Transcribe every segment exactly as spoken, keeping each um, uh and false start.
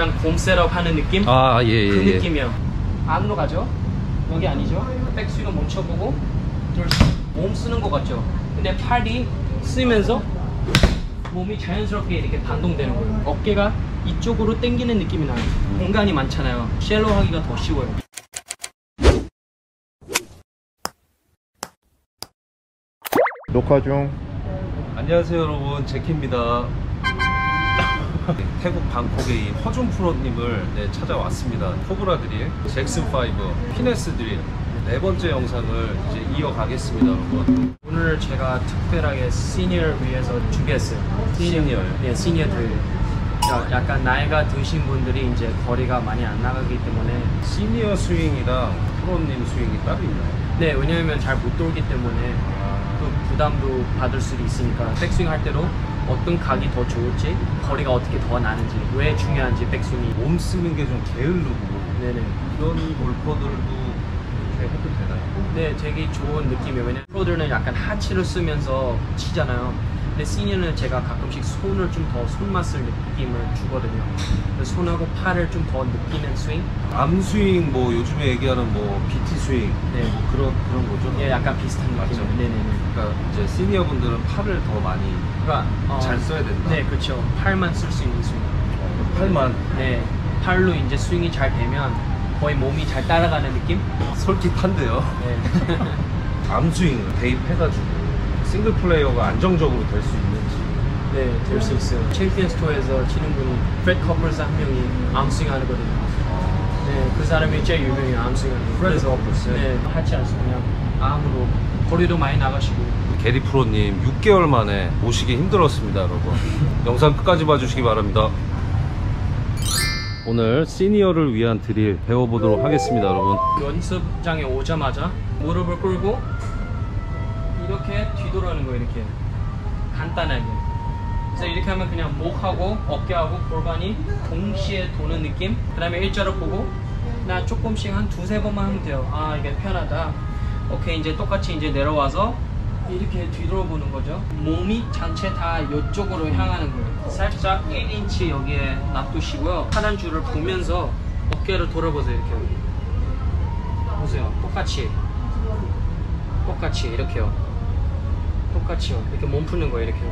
약간 곰셋업 하는 느낌? 아, 예, 예. 그 느낌이요. 안으로 가죠? 여기 아니죠? 백스윙을 멈춰보고 몸 쓰는 것 같죠? 근데 팔이 쓰면서 몸이 자연스럽게 이렇게 반동되는 거예요. 어깨가 이쪽으로 당기는 느낌이 나요. 공간이 많잖아요. 쉘로 하기가 더 쉬워요. 녹화 중. 안녕하세요 여러분, 제키입니다. 태국 방콕의 허준 프로님을 네, 찾아왔습니다. 코브라 드릴, 잭슨 파이브, 피네스 드릴 네 번째 영상을 이제 이어가겠습니다. 여러분, 오늘 제가 특별하게 시니어를 위해서 준비했어요. 시니어, 시니어. 예, 시니어들. 약간 나이가 드신 분들이 이제 거리가 많이 안 나가기 때문에 시니어 스윙이랑 프로님 스윙이 따로 있나요? 네, 왜냐하면 잘 못 돌기 때문에 또 부담도 받을 수도 있으니까 백스윙 할 때로 어떤 각이 더 좋을지, 거리가 어떻게 더 나는지, 왜 중요한지 백스윙이 몸 쓰는 게 좀 게으르고. 네네. 이런 골퍼들도 해도 되나요? 네, 되게 좋은 느낌이에요. 왜냐면 프로들은 약간 하체를 쓰면서 치잖아요. 근데 시니어는 제가 가끔씩 손을 좀 더 손맛을 느낌을 주거든요. 손하고 팔을 좀 더 느끼는 스윙? 암스윙, 뭐 요즘에 얘기하는 뭐 비티 스윙, 네. 뭐 그런 그런 거죠? 예, 약간 비슷한 느낌. 네네네. 그러니까 이제 시니어 분들은 팔을 더 많이 그러니까, 어, 잘 써야 된다. 네, 그렇죠. 팔만 쓸 수 있는 스윙. 어, 팔만. 네, 팔로 이제 스윙이 잘 되면 거의 몸이 잘 따라가는 느낌? 솔깃한데요. 네. 암스윙을 대입해가지고 싱글 플레이어가 안정적으로 될 수 있는지. 네, 될 수 있어요. 챔피언스 투어에서 치는 분이 프레드 커플스 한 명이 암스윙 하거든요. 네, 그 사람이 제일 유명해요, 암스윙 하는 거. 프레드 커플스. 네, 하체 안 쓰고 그냥 암으로 거리도 많이 나가시고. 게리 프로님 육 개월 만에 오시기 힘들었습니다, 여러분. 영상 끝까지 봐주시기 바랍니다. 오늘 시니어를 위한 드릴 배워보도록 하겠습니다, 여러분. 연습장에 오자마자 무릎을 꿇고 이렇게 뒤돌아는 거예요, 이렇게. 간단하게. 그래서 이렇게 하면 그냥 목하고 어깨하고 골반이 동시에 도는 느낌? 그 다음에 일자로 보고 나 조금씩 한 두세 번만 하면 돼요. 아, 이게 편하다. 오케이, 이제 똑같이 이제 내려와서 이렇게 뒤돌아보는 거죠. 몸이 전체 다 이쪽으로 향하는 거예요. 살짝 일 인치 여기에 놔두시고요. 파란 줄을 보면서 어깨를 돌아보세요. 이렇게 보세요. 똑같이 똑같이 이렇게요. 똑같이요. 이렇게 몸 푸는 거예요. 이렇게요.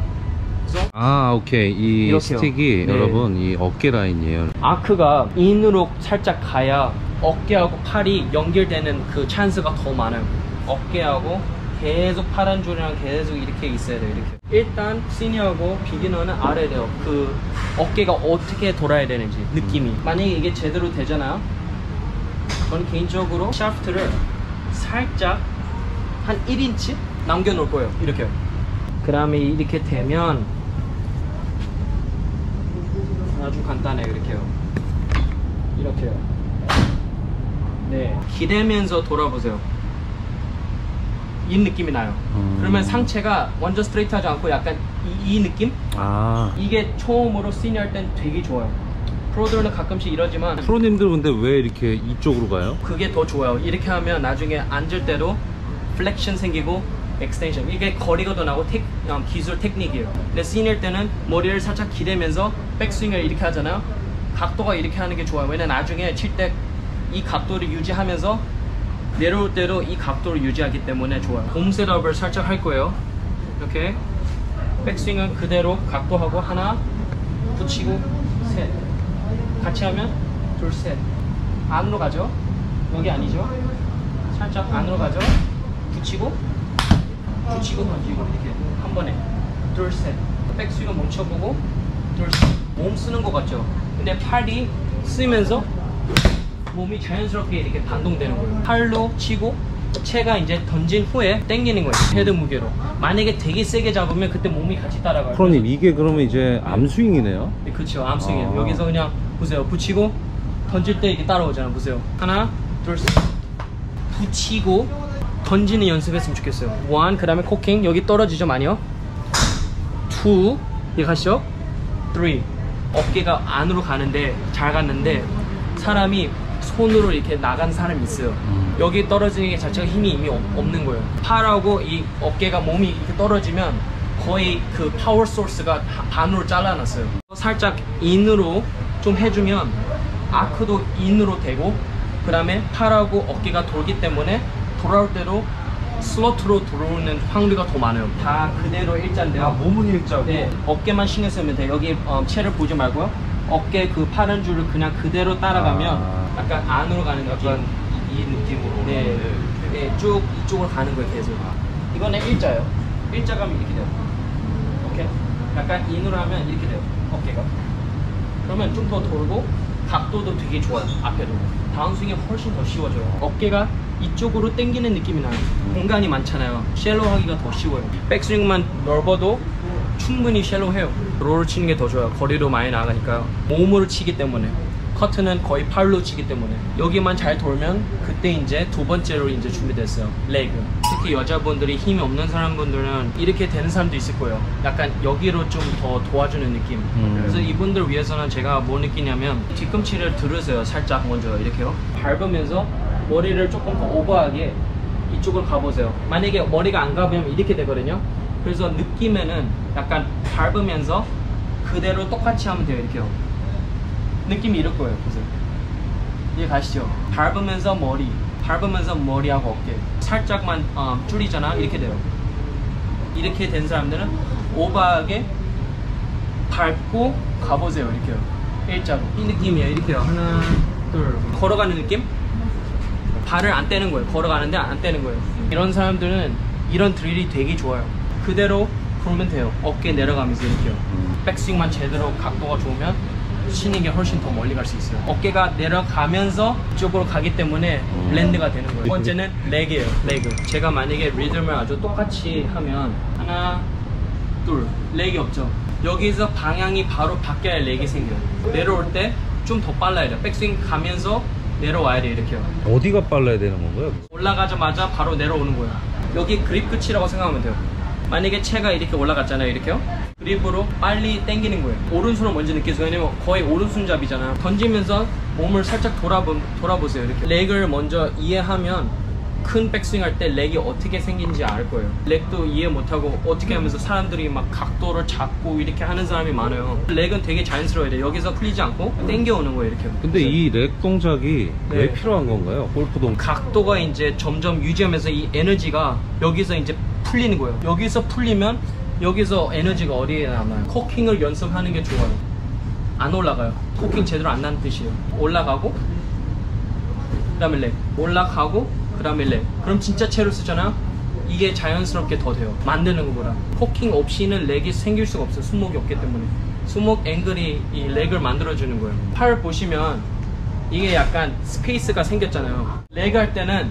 그래서 아, 오케이. 이 이렇게요. 스틱이 네. 여러분 이 어깨 라인이에요. 아크가 인으로 살짝 가야 어깨하고 팔이 연결되는 그 찬스가 더 많아요. 어깨하고 계속 파란 줄이랑 계속 이렇게 있어야 돼요, 이렇게. 일단 시니어하고 비기너는 알아야 돼요. 그 어깨가 어떻게 돌아야 되는지 느낌이. 만약에 이게 제대로 되잖아요. 저는 개인적으로 샤프트를 살짝 한 일 인치 남겨 놓을 거예요, 이렇게. 그 다음에 이렇게 되면 아주 간단해요, 이렇게요. 이렇게요. 네, 기대면서 돌아보세요. 이 느낌이 나요. 음. 그러면 상체가 완전 스트레이트 하지 않고 약간 이, 이 느낌? 아. 이게 처음으로 시니어 할 땐 되게 좋아요. 프로들은 가끔씩 이러지만 프로님들 근데 왜 이렇게 이쪽으로 가요? 그게 더 좋아요. 이렇게 하면 나중에 앉을 때도 플렉션 생기고 엑스텐션, 이게 거리가 더 나고 택, 기술 테크닉이에요. 근데 시니어 때는 머리를 살짝 기대면서 백스윙을 이렇게 하잖아요. 각도가 이렇게 하는 게 좋아요. 왜냐면 나중에 칠 때 이 각도를 유지하면서 내려올 때로 이 각도를 유지하기 때문에 좋아요. 홈 셋업을 살짝 할 거예요. 이렇게 백스윙은 그대로 각도하고 하나 붙이고 셋 같이 하면 둘, 셋. 안으로 가죠? 여기 아니죠? 살짝 안으로 가죠? 붙이고 붙이고 던지고 이렇게 한 번에 둘, 셋. 백스윙은 멈춰보고 둘, 셋. 몸 쓰는 것 같죠? 근데 팔이 쓰면서 몸이 자연스럽게 이렇게 반동되는 거예요. 팔로 치고 체가 이제 던진 후에 당기는 거예요. 헤드 무게로. 만약에 되게 세게 잡으면 그때 몸이 같이 따라가요. 프로님 이게 그러면 이제 암스윙이네요? 네, 그렇죠. 암스윙이에요. 아. 여기서 그냥 보세요. 붙이고 던질 때 이게 따라오잖아요. 보세요. 하나, 둘, 셋. 붙이고 던지는 연습했으면 좋겠어요. 원, 그 다음에 코킹. 여기 떨어지죠, 많이요. 투, 이렇게 가시죠. 쓰리. 어깨가 안으로 가는데, 잘 갔는데 사람이 손으로 이렇게 나간 사람이 있어요. 음. 여기 떨어지는 게 자체가 힘이 이미 없는 거예요. 팔하고 이 어깨가 몸이 이렇게 떨어지면 거의 그 파워 소스가 반으로 잘라놨어요. 살짝 인으로 좀 해주면 아크도 인으로 되고, 그 다음에 팔하고 어깨가 돌기 때문에 돌아올 때로 슬로트로 들어오는 확률이 더 많아요. 다 그대로 일자인데요. 아, 몸은 일자고? 네, 어깨만 신경 쓰면 돼요. 여기 어, 체를 보지 말고요. 어깨 그 파란 줄을 그냥 그대로 따라가면 아, 약간 안으로 가는 느낌. 약간 이 느낌으로. 네, 네, 네, 쭉 이쪽으로 가는 거예요, 계속. 이거는 일자예요. 일자 가면 이렇게 돼요. 오케이? 약간 인으로 하면 이렇게 돼요, 어깨가. 그러면 좀 더 돌고 각도도 되게 좋아요, 앞에도. 다운스윙이 훨씬 더 쉬워져요. 어깨가 이쪽으로 당기는 느낌이 나요. 공간이 많잖아요. 쉘로우 하기가 더 쉬워요. 백스윙만 넓어도 충분히 쉘로우 해요. 롤을 치는 게 더 좋아요. 거리로 많이 나가니까요. 몸으로 치기 때문에. 커트는 거의 팔로 치기 때문에. 여기만 잘 돌면 그때 이제 두 번째로 이제 준비됐어요. 레그. 특히 여자분들이 힘이 없는 사람분들은 이렇게 되는 사람도 있을 거예요. 약간 여기로 좀 더 도와주는 느낌. 음. 그래서 이분들 위해서는 제가 뭐 느끼냐면 뒤꿈치를 들으세요. 살짝 먼저 이렇게요. 밟으면서 머리를 조금 더 오버하게 이쪽을 가보세요. 만약에 머리가 안 가면 이렇게 되거든요. 그래서 느낌에는 약간 밟으면서 그대로 똑같이 하면 돼요. 이렇게요. 느낌이 이럴 거예요. 보세요. 이해 가시죠? 밟으면서 머리, 밟으면서 머리하고 어깨 살짝만 어, 줄이잖아. 이렇게 돼요. 이렇게 된 사람들은 오버하게 밟고 가보세요. 이렇게요. 일자로. 이 느낌이에요. 이렇게요. 하나, 둘. 걸어가는 느낌? 발을 안 떼는 거예요. 걸어가는데 안 떼는 거예요. 이런 사람들은 이런 드릴이 되게 좋아요. 그대로 돌면 돼요. 어깨 내려가면서 이렇게요. 백스윙만 제대로 각도가 좋으면 치는 게 훨씬 더 멀리 갈 수 있어요. 어깨가 내려가면서 이쪽으로 가기 때문에 블렌드가 되는 거예요. 두 번째는 레그예요. 레그. 제가 만약에 리듬을 아주 똑같이 하면 하나, 둘. 레그 없죠? 여기서 방향이 바로 바뀌어야 레그 생겨요. 내려올 때 좀 더 빨라야 돼요. 백스윙 가면서 내려와야 돼요. 이렇게요. 어디가 빨라야 되는 건가요? 올라가자마자 바로 내려오는 거예요. 여기 그립 끝이라고 생각하면 돼요. 만약에 체가 이렇게 올라갔잖아요. 이렇게요. 그립으로 빨리 당기는 거예요. 오른손을 먼저 느끼세요. 왜냐면 거의 오른손잡이잖아요. 던지면서 몸을 살짝 돌아보, 돌아보세요. 이렇게 렉을 먼저 이해하면 큰 백스윙 할 때 렉이 어떻게 생긴지 알 거예요. 렉도 이해 못하고 어떻게 하면서 사람들이 막 각도를 잡고 이렇게 하는 사람이 많아요. 렉은 되게 자연스러워야 돼요. 여기서 풀리지 않고 당겨오는 거예요. 이렇게. 근데 이 렉 동작이 네. 왜 필요한 건가요? 골프 동작. 각도가 이제 점점 유지하면서 이 에너지가 여기서 이제 풀리는 거예요. 여기서 풀리면 여기서 에너지가 어디에 남아요? 코킹을 연습하는 게 좋아요. 안 올라가요. 코킹 제대로 안 나는 뜻이에요. 올라가고 그 다음에 렉. 올라가고 그 다음에 렉. 그럼 진짜 체를 쓰잖아요. 이게 자연스럽게 더 돼요. 만드는 것보다. 코킹 없이는 렉이 생길 수가 없어요. 손목이 없기 때문에. 손목 앵글이 이 렉을 만들어주는 거예요. 팔 보시면 이게 약간 스페이스가 생겼잖아요. 렉 할 때는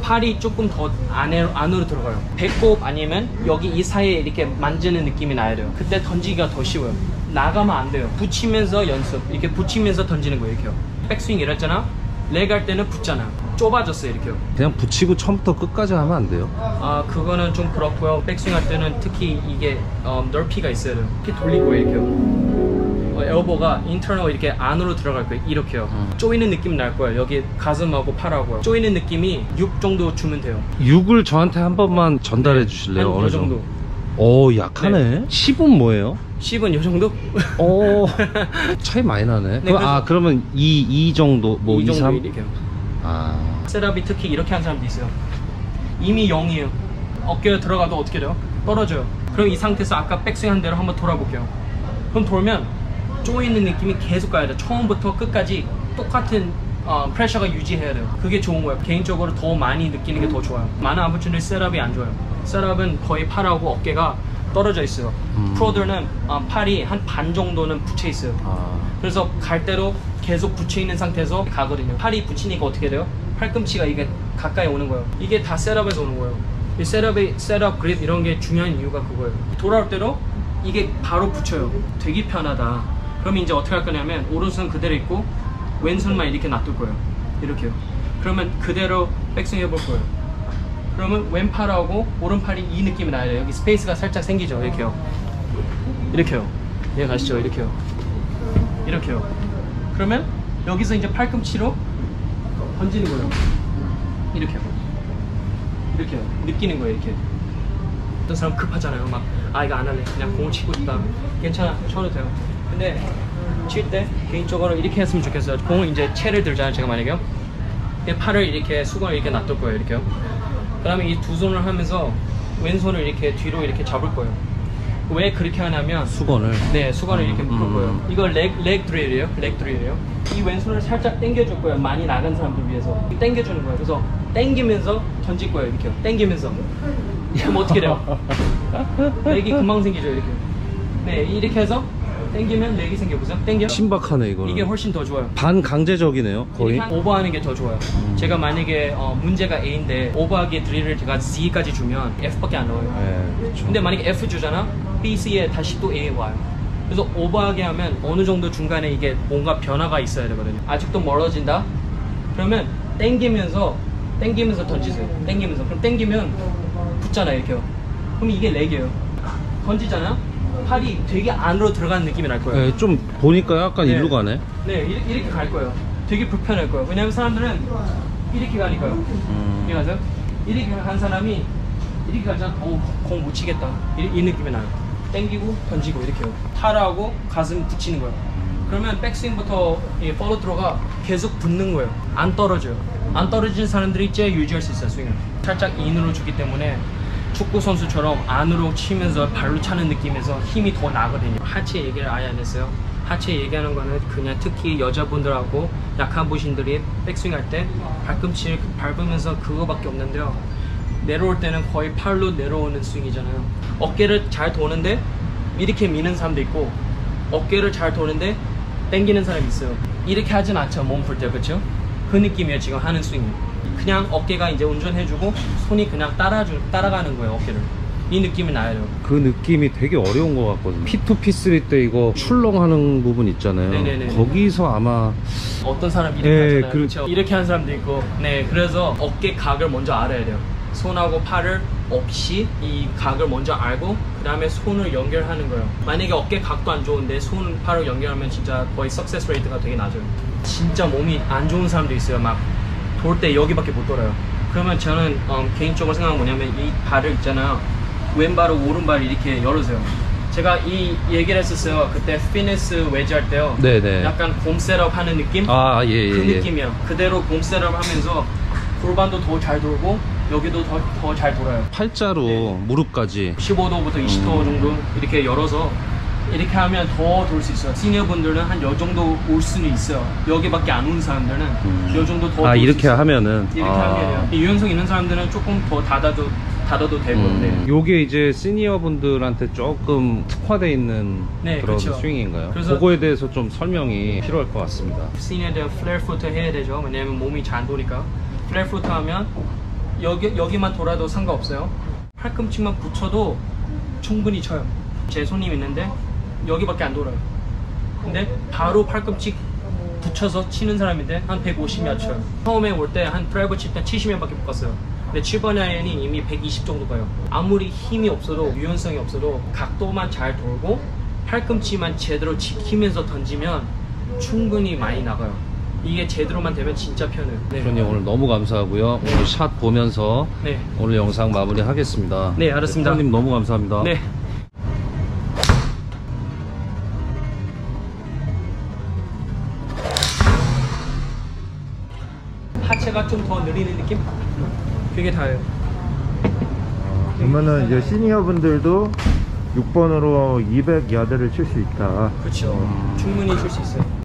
팔이 조금 더 안으로, 안으로 들어가요. 배꼽 아니면 여기 이 사이에 이렇게 만지는 느낌이 나야 돼요. 그때 던지기가 더 쉬워요. 나가면 안 돼요. 붙이면서 연습. 이렇게 붙이면서 던지는 거예요. 이렇게요. 백스윙 이랬잖아. 렉 할 때는 붙잖아. 좁아졌어요. 이렇게요. 그냥 붙이고 처음부터 끝까지 하면 안 돼요? 아 그거는 좀 그렇고요. 백스윙 할 때는 특히 이게 어, 넓이가 있어야 돼요. 이렇게 돌리고 이렇게요. 엘보가 인터널 이렇게 안으로 들어갈 거예요. 이렇게요. 음. 쪼이는 느낌 날 거예요. 여기 가슴하고 팔하고요. 쪼이는 느낌이 육 정도 주면 돼요. 육을 저한테 한 번만 전달해 네. 주실래요? 어느 정도? 오 약하네. 네. 십은 뭐예요? 십은 요 정도? 오 차이 많이 나네. 네, 아 그러면 이, 이 정도? 뭐 이 정도 삼? 이렇게요. 아 셋업이 특히 이렇게 한 사람도 있어요. 이미 영이에요. 어깨에 들어가도 어떻게 돼요? 떨어져요. 그럼 이 상태에서 아까 백스윙 한 대로 한번 돌아볼게요. 그럼 돌면 쪼이는 느낌이 계속 가야 돼요. 처음부터 끝까지 똑같은 어, 프레셔가 유지해야 돼요. 그게 좋은 거예요. 개인적으로 더 많이 느끼는 게 더 좋아요. 많은 아마추어들이 셋업이 안 좋아요. 셋업은 거의 팔하고 어깨가 떨어져 있어요. 음. 프로들은 어, 팔이 한 반 정도는 붙여 있어요. 아. 그래서 갈 대로 계속 붙여 있는 상태에서 가거든요. 팔이 붙이니까 어떻게 돼요? 팔꿈치가 이게 가까이 오는 거예요. 이게 다 셋업에서 오는 거예요. 이 셋업의 셋업 그립 이런 게 중요한 이유가 그거예요. 돌아올 때로 이게 바로 붙여요. 되게 편하다. 그러면 이제 어떻게 할 거냐면 오른손 그대로 있고 왼손만 이렇게 놔둘 거예요. 이렇게요. 그러면 그대로 백스윙 해볼 거예요. 그러면 왼팔하고 오른팔이 이 느낌이 나야 돼요. 여기 스페이스가 살짝 생기죠. 이렇게요. 이렇게요. 예, 가시죠. 이렇게요. 이렇게요. 그러면 여기서 이제 팔꿈치로 던지는 거예요. 이렇게요. 이렇게요. 느끼는 거예요. 이렇게. 어떤 사람 급하잖아요. 막 아 이거 안 할래. 그냥 공을 치고 싶다. 괜찮아. 쳐도 돼요. 근데 칠 때 개인적으로 이렇게 했으면 좋겠어요. 공을 이제 채를 들잖아요. 제가 만약에요. 팔을 이렇게 수건을 이렇게 놔둘 거예요. 이렇게요. 그 다음에 이 두 손을 하면서 왼손을 이렇게 뒤로 이렇게 잡을 거예요. 왜 그렇게 하냐면 수건을 네 수건을 이렇게 묶을 음. 거예요. 이거 렉, 렉 드릴이에요. 렉 드릴이에요. 이 왼손을 살짝 당겨줄 거예요. 많이 나간 사람들 위해서 당겨주는 거예요. 그래서 당기면서 던질 거예요. 이렇게 당기면서. 그럼 어떻게 돼요? 렉이 금방 생기죠. 이렇게 네 이렇게 해서 당기면 렉이 생겨보세요. 당겨. 신박하네 이거는. 이게 훨씬 더 좋아요. 반강제적이네요 거의. 오버하는 게 더 좋아요. 음. 제가 만약에 어, 문제가 A인데 오버하게 드릴을 제가 Z까지 주면 F밖에 안 나와요. 네, 그렇죠. 근데 만약에 F 주잖아? B, C에 다시 또 A 와요. 그래서 오버하게 하면 어느 정도 중간에 이게 뭔가 변화가 있어야 되거든요. 아직도 멀어진다? 그러면 당기면서 당기면서 던지세요. 당기면서. 그럼 당기면 붙잖아요. 이렇게요. 그럼 이게 렉이에요. 던지잖아? 팔이 되게 안으로 들어가는 느낌이 날 거예요. 네, 좀 보니까 약간 네. 일로 가네. 네, 이렇게, 이렇게 갈 거예요. 되게 불편할 거예요. 왜냐면 사람들은 이렇게 가니까요. 음. 이해가세요? 이렇게 간 사람이 이렇게 가잖아. 오, 공 못 치겠다. 이, 이 느낌이 나요. 당기고 던지고 이렇게요. 타라하고 가슴 붙이는 거예요. 그러면 백스윙부터 예, 팔로우트로가 계속 붙는 거예요. 안 떨어져요. 안 떨어진 사람들이 제일 유지할 수 있어요. 스윙을 살짝 인으로 주기 때문에 축구 선수처럼 안으로 치면서 발로 차는 느낌에서 힘이 더 나거든요. 하체 얘기를 아예 안 했어요. 하체 얘기하는 거는 그냥 특히 여자분들하고 약한 분들이 백스윙 할 때 발꿈치를 밟으면서 그거밖에 없는데요. 내려올 때는 거의 팔로 내려오는 스윙이잖아요. 어깨를 잘 도는데 이렇게 미는 사람도 있고 어깨를 잘 도는데 당기는 사람이 있어요. 이렇게 하진 않죠. 몸 풀 때. 그렇죠? 그 느낌이에요. 지금 하는 스윙이. 그냥 어깨가 이제 운전해주고 손이 그냥 따라주, 따라가는 거예요. 어깨를. 이 느낌이 나요. 그 느낌이 되게 어려운 것 같거든요. 피 투 피 쓰리 때 이거 출렁하는 부분 있잖아요. 네네네. 거기서 아마 어떤 사람이 이렇게 네, 하잖아요. 그렇죠. 이렇게 하는 사람도 있고. 네, 그래서 어깨 각을 먼저 알아야 돼요. 손하고 팔을 없이 이 각을 먼저 알고 그 다음에 손을 연결하는 거예요. 만약에 어깨 각도 안 좋은데 손, 팔을 연결하면 진짜 거의 석세스 레이트가 되게 낮아요. 진짜 몸이 안 좋은 사람도 있어요. 막 돌 때 여기밖에 못 돌아요. 그러면 저는 어, 개인적으로 생각한 뭐냐면 이 발을 있잖아요. 왼발을 오른발 이렇게 열으세요. 제가 이 얘기를 했었어요. 그때 피니스 웨지 할 때요. 네네. 약간 곰 셋업 하는 느낌? 아, 예, 예. 그 느낌이요. 그대로 곰 셋업 하면서 골반도 더 잘 돌고 여기도 더 더 잘 돌아요. 팔자로 네. 무릎까지. 십오 도부터 이십 도 음. 정도 이렇게 열어서 이렇게 하면 더 돌 수 있어요. 시니어 분들은 한 요 정도 올 수는 있어요. 여기밖에 안 오는 사람들은 음. 요 정도 더. 아 이렇게 하면은 이렇게 아. 하게 돼요. 유연성 있는 사람들은 조금 더 닫아도 닫아도 되고. 음. 네. 요게 이제 시니어 분들한테 조금 특화돼 있는 네, 그런 그렇죠. 스윙인가요? 그래서 그거에 대해서 좀 설명이 필요할 것 같습니다. 시니어들 플레어 푸트 해야 되죠. 왜냐면 몸이 잘 안 도니까. 플레어 푸트 하면 여기 여기만 돌아도 상관없어요. 팔꿈치만 붙여도 충분히 쳐요. 제 손님 있는데. 여기밖에 안 돌아요. 근데 바로 팔꿈치 붙여서 치는 사람인데 한 백오십 야드 쳐요. 처음에 올 때 한 드라이버 칠 때 칠십 야드밖에 못 갔어요. 근데 칠 번 아이언이 이미 백이십 정도 가요. 아무리 힘이 없어도 유연성이 없어도 각도만 잘 돌고 팔꿈치만 제대로 지키면서 던지면 충분히 많이 나가요. 이게 제대로만 되면 진짜 편해요. 네. 프로님 오늘 너무 감사하고요. 오늘 샷 보면서 네. 오늘 영상 마무리 하겠습니다. 네 알았습니다. 프로님 너무 감사합니다. 네. 하체가 좀 더 느리는 느낌? 그게 다예요. 그러면은 이제 시니어분들도 육 번으로 이백 야드를 칠 수 있다. 그렇죠. 음. 충분히 칠 수 있어요.